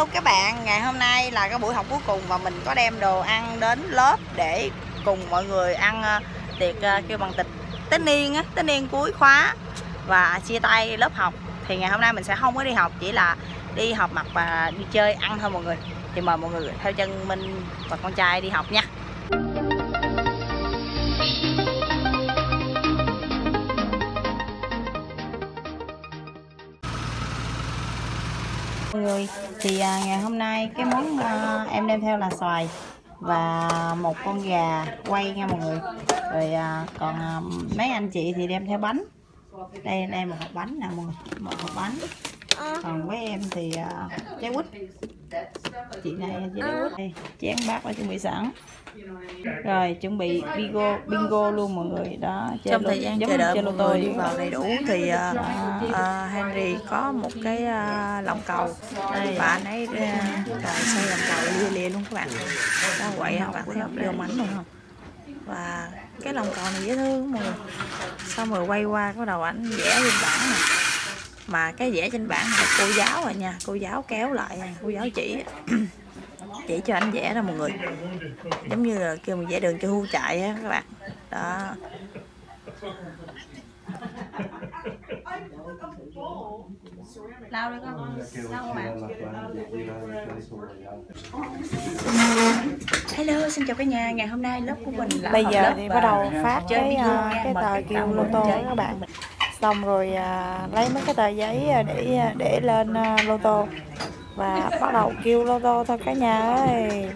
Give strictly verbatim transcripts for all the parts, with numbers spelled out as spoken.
Hello các bạn, ngày hôm nay là cái buổi học cuối cùng và mình có đem đồ ăn đến lớp để cùng mọi người ăn tiệc kêu bằng tịch tế niên á, tế niên cuối khóa và chia tay lớp học. Thì ngày hôm nay mình sẽ không có đi học, chỉ là đi họp mặt và đi chơi ăn thôi mọi người. Thì mời mọi người theo chân Minh và con trai đi học nha. Mọi người, thì à, ngày hôm nay cái món à, em đem theo là xoài và một con gà quay nha mọi người. Rồi à, còn à, mấy anh chị thì đem theo bánh. Đây đây một hộp bánh nè mọi người, một hộp bánh. Còn với em thì à, trái quýt. Chị này chị trái quýt đây, chén bát đã chuẩn bị sẵn. Rồi chuẩn bị bingo bingo luôn mọi người đó. Chơi trong thời gian chờ đợi mọi người đi vào đầy đủ thì à, à, à, Henry có một cái à, lòng cầu đây. Và anh ấy à, xây lòng cầu lia lia luôn các bạn, nó quậy các bạn thấy không, vô mảnh luôn không. Và cái lòng cầu này dễ thương mọi người, xong rồi quay qua cái đầu ảnh vẽ lên bảng này. Mà cái vẽ trên bảng là cô giáo rồi nha, cô giáo kéo lại, cô giáo chỉ chỉ cho anh vẽ ra mọi người, giống như là kêu mình vẽ đường cho hươu chạy á các bạn đó. Lau đi con, lau bạn. Hello, xin chào cả nhà. Ngày hôm nay lớp của mình là bây giờ thì bắt đầu phát cái cái tờ kêu lô tô các bạn. Xong rồi à, lấy mấy cái tờ giấy để để lên à, lô tô và bắt đầu kêu lô tô thôi cả nhà ơi.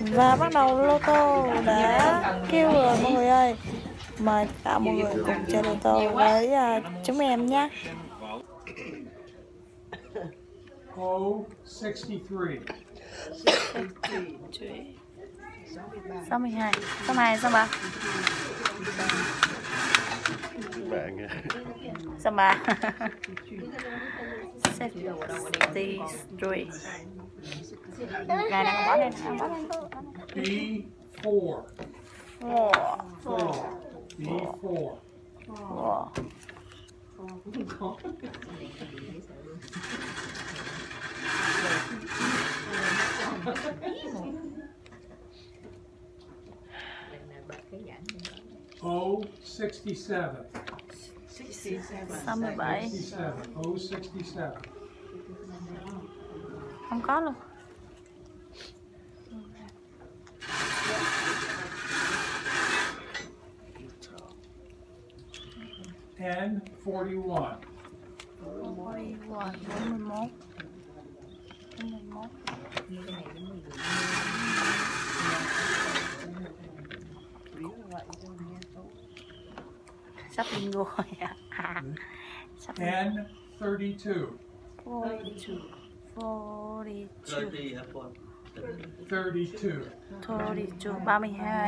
Và bắt đầu lô tô đã kêu rồi mọi người ơi. Mời cả mọi người cùng chơi lô tô với à, chúng em nhé. sáu mươi hai, sáu mươi hai, sáu mươi ba. Bạn sao mà safety này này bỏ lên, bỏ lên B bốn. B bốn. O sixty-seven. sixty-seven. sixty-seven. O sixty-seven. Không có luôn. ten forty-one. forty-one. forty-one. forty-one. Sắp bingo rồi ạ. thirty-two. thirty-two. thirty-two. thirty-two. thirty-two. thirty-two. thirty-two. thirty-two. thirty-two. thirty-two. thirty-two.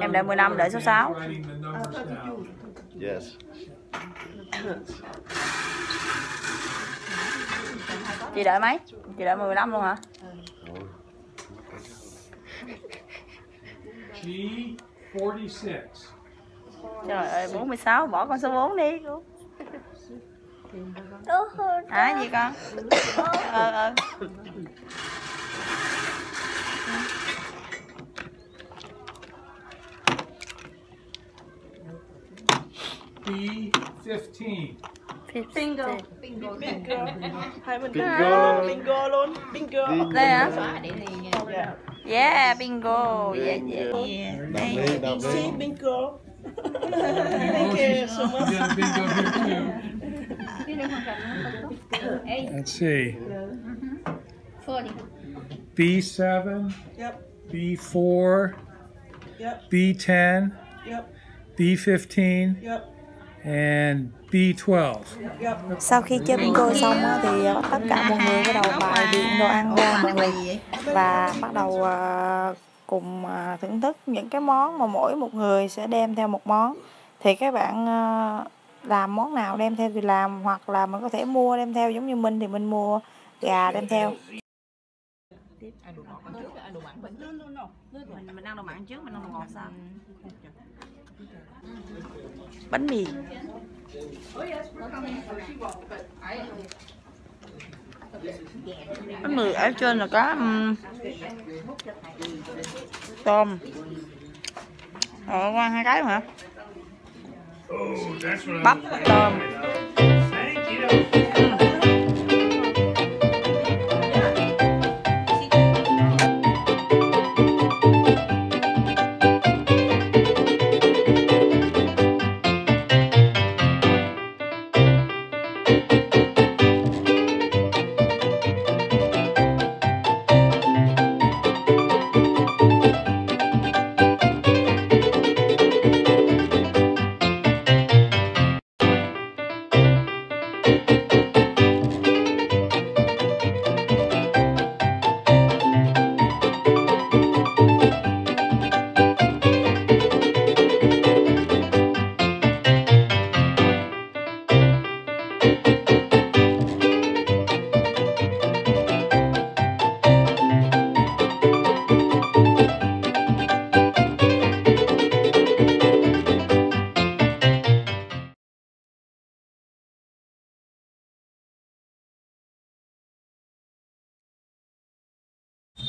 Em đợi mười lăm, đợi số sáu. Yes. Chị đợi mấy? Chị đợi mười lăm luôn hả? G forty-six. Trời ơi, bốn mươi sáu, bỏ con số bốn đi. Hả gì con? Ờ ờ. B fifteen. Bingo. Bingo. Bingo. Hai mình bingo. Bingo luôn. Bingo. Đây hả? Yeah, bingo. Yeah, yeah. Thank you. See bingo. Thank you so much. Let's see. forty. B seven. Yep. B four. Yep. B ten. Yep. B fifteen. Yep. And B twelve. Sau khi chơi bingo xong thì tất cả mọi người bắt đầu bài biện đồ ăn ra mọi người và bắt đầu cùng thưởng thức những cái món mà mỗi một người sẽ đem theo một món. Thì các bạn làm món nào đem theo thì làm, hoặc là mình có thể mua đem theo, giống như mình thì mình mua gà đem theo. đồ mặn mình luôn luôn rồi. Mình mình ăn đồ mặn trước, mình ăn đồ ngọt sau. Bánh mì. Bánh mì ở trên là có um, tôm. Ờ qua hai cái hả? Bắp tôm.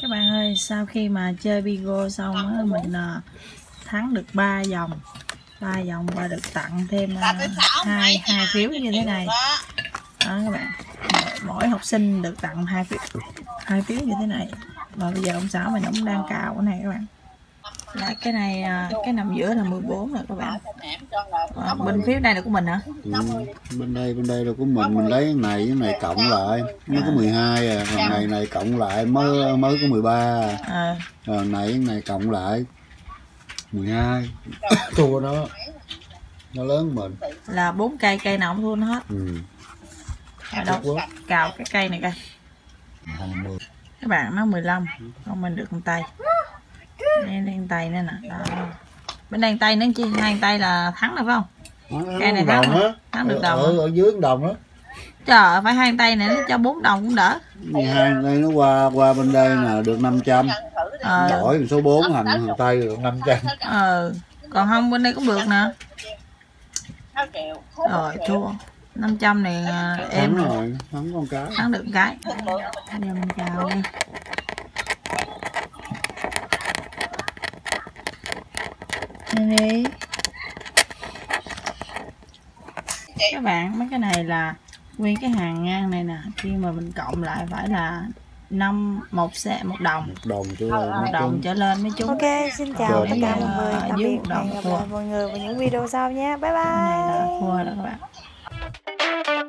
Các bạn ơi, sau khi mà chơi bingo xong á, mình thắng được ba vòng. ba vòng và được tặng thêm hai hai phiếu như thế này. Đó các bạn. Mỗi học sinh được tặng hai phiếu hai phiếu như thế này. Và bây giờ ông Sáu mình cũng đang cào cái này các bạn. Là cái này cái nằm giữa là mười bốn rồi các bạn. À, bên phiếu này là của mình hả? Ừ, bên đây bên đây là của mình, mình lấy cái này cái này cộng lại mới có mười hai à, còn này này cộng lại mới mới có mười ba à. À. Rồi này cái này cộng lại mười hai. Thua nó. Nó lớn mình. Là bốn cây, cây nào cũng thua nó hết. Ừ. Đâu, cào cái cây này coi. Các bạn nó mười lăm, còn mình được một tay. Đang tay nữa nè. Đó. Bên đang tay nữa chi, đang tay là thắng rồi phải không? Cái này thắng á, thắng được đồng. Ở, ở dưới đồng đó. Trời, phải hai tay này nó cho bốn đồng cũng đỡ. Hai tay nó qua qua bên đây nè được năm trăm. Ờ. Đổi số bốn hành hành tay được năm trăm. Ờ. Còn không bên đây cũng được nè. Rồi thua. năm trăm này em thắng rồi, thắng con cá. Thắng được cái. Đi mình chào đi. Đây. Các bạn, mấy cái này là nguyên cái hàng ngang này nè, khi mà mình cộng lại phải là năm một xe một đồng một đồng, chứ một đồng trở lên mấy chú. Ok, xin chào tất cả mọi người, tạm biệt, hẹn gặp lại mọi người vào những video sau nha, bye bye. Cái này là cua đó các bạn.